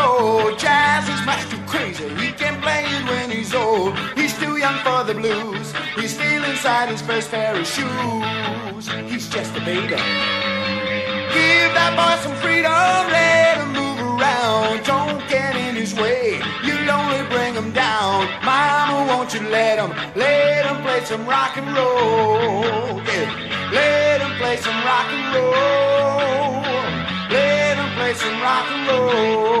road. Jazz is much too crazy, he can play it when he's old. He's too young for the blues, he's still inside his first pair of shoes. He's just a baby. Give that boy some freedom, let him move around. Don't get in his way, you'll only bring him down. Mama, won't you let him play some rock and roll. Yeah. Let him play some rock and roll. Some rock and roll.